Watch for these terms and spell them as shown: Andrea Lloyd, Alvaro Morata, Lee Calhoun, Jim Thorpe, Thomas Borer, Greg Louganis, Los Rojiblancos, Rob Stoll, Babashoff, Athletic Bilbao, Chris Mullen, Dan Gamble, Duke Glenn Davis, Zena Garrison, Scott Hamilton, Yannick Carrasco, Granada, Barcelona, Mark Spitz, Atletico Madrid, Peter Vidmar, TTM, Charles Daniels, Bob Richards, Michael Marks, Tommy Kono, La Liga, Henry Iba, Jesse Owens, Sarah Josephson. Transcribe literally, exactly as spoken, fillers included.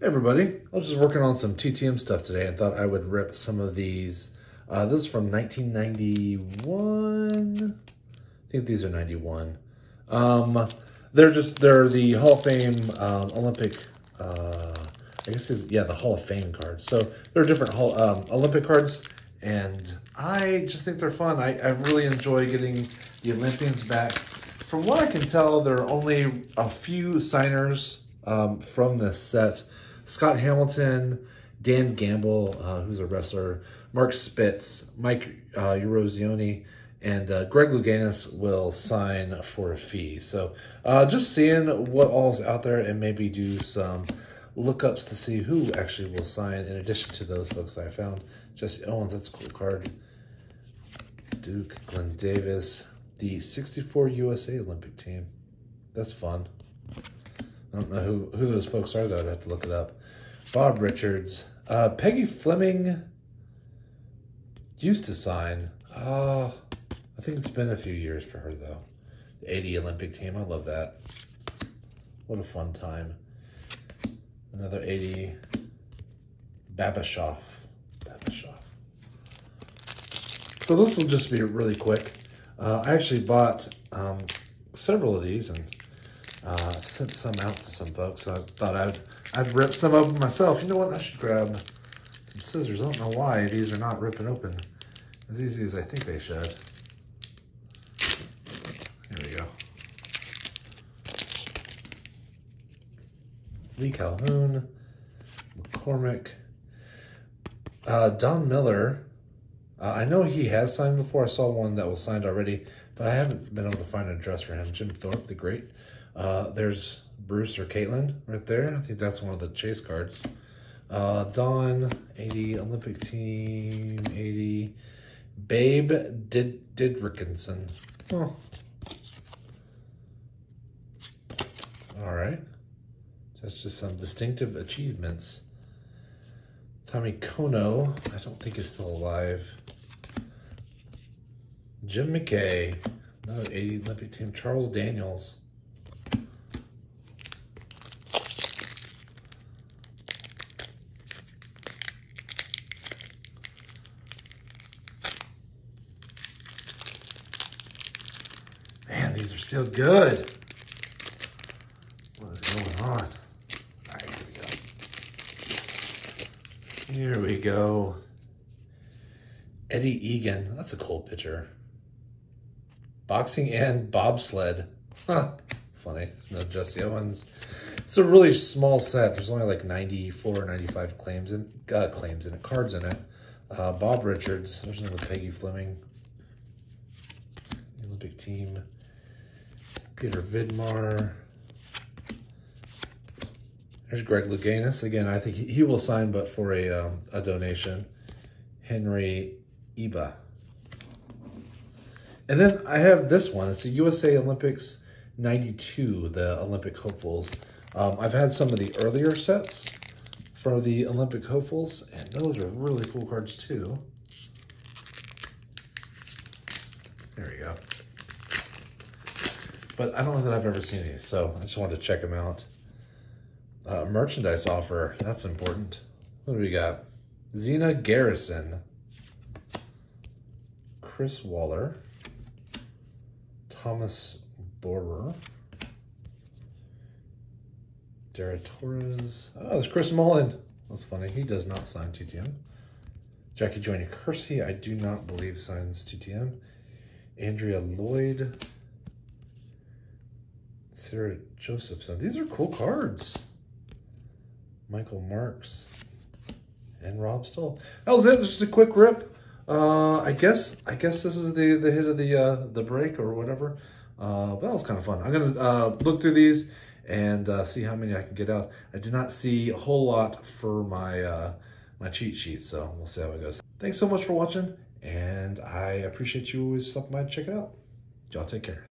Hey everybody, I was just working on some T T M stuff today and thought I would rip some of these. Uh, this is from nineteen ninety-one. I think these are ninety-one. Um, they're just, they're the Hall of Fame um, Olympic, uh, I guess it's, yeah, the Hall of Fame cards. So there are different Hall, um, Olympic cards, and I just think they're fun. I, I really enjoy getting the Olympians back. From what I can tell, there are only a few signers um, from this set. Scott Hamilton, Dan Gamble, uh, who's a wrestler, Mark Spitz, Mike uh, Erozioni, and uh, Greg Louganis will sign for a fee. So uh, just seeing what all's out there and maybe do some lookups to see who actually will sign in addition to those folks that I found. Jesse Owens, that's a cool card. Duke Glenn Davis, the sixty-four U S A Olympic team. That's fun. I don't know who, who those folks are, though. I'd have to look it up. Bob Richards. Uh, Peggy Fleming used to sign. Oh, I think it's been a few years for her, though. The eighty Olympic team. I love that. What a fun time. Another eighty. Babashoff. Babashoff. So this will just be really quick. Uh, I actually bought um, several of these, and Uh, I've sent some out to some folks, so I thought I'd I'd rip some of them myself. You know what? I should grab some scissors. I don't know why these are not ripping open as easy as I think they should. Here we go. Lee Calhoun, McCormick, uh, Don Miller. Uh, I know he has signed before. I saw one that was signed already, but I haven't been able to find an address for him. Jim Thorpe, the great. Uh, there's Bruce or Caitlin right there. I think that's one of the chase cards. Uh, Don, eighty, Olympic team, eighty. Babe Did Didrickson. Oh. All right. So that's just some distinctive achievements. Tommy Kono, I don't think is still alive. Jim McKay, another eighty Olympic team. Charles Daniels. Man, these are so good. What is going on? Here we go. Eddie Egan. That's a cool picture. Boxing and bobsled. Huh. Funny. No Jesse Owens. It's a really small set. There's only like ninety-four or ninety-five claims in, uh, claims in it, cards in it. Uh, Bob Richards. There's another Peggy Fleming. Olympic team. Peter Vidmar. There's Greg Louganis. Again, I think he, he will sign, but for a, um, a donation. Henry Iba. And then I have this one. It's the U S A Olympics ninety-two, the Olympic hopefuls. Um, I've had some of the earlier sets for the Olympic hopefuls, and those are really cool cards too. There we go. But I don't know that I've ever seen these, so I just wanted to check them out. Uh, merchandise offer. That's important. What do we got? Zena Garrison. Chris Waller. Thomas Borer. Dara Torres. Oh, there's Chris Mullen. That's funny. He does not sign T T M. Jackie Joyner-Kersee, I do not believe, signs T T M. Andrea Lloyd. Sarah Josephson. These are cool cards. Michael Marks, and Rob Stoll. That was it. Just a quick rip. Uh, I guess I guess this is the, the hit of the uh, the break or whatever. Uh, but that was kind of fun. I'm going to uh, look through these and uh, see how many I can get out. I did not see a whole lot for my, uh, my cheat sheet, so we'll see how it goes. Thanks so much for watching, and I appreciate you always stopping by to check it out. Y'all take care.